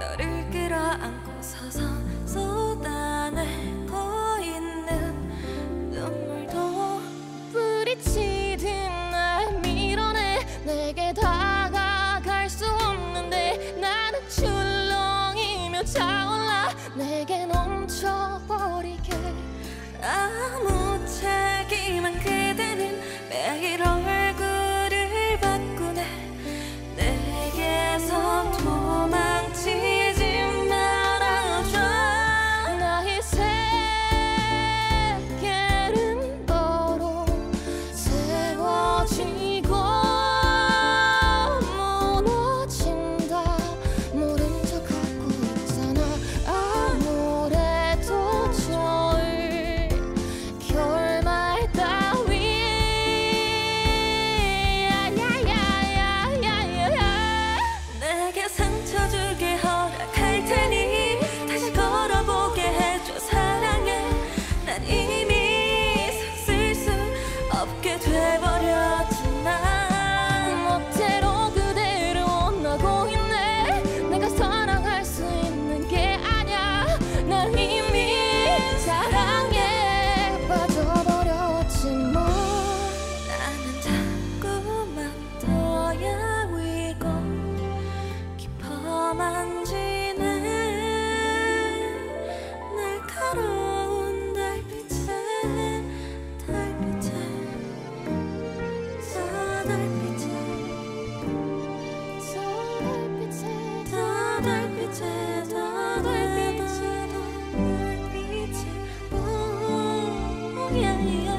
너를 끌어안고 서서 쏟아내고 있는 눈물도 부딪히듯 날 밀어내. 내게 다가갈 수 없는데 나는 출렁이며 차올라 내게 넘쳐버리게. 아무 책임은 그대는 매일 얼굴을 바꾸네. 내게서 도망치 yeah.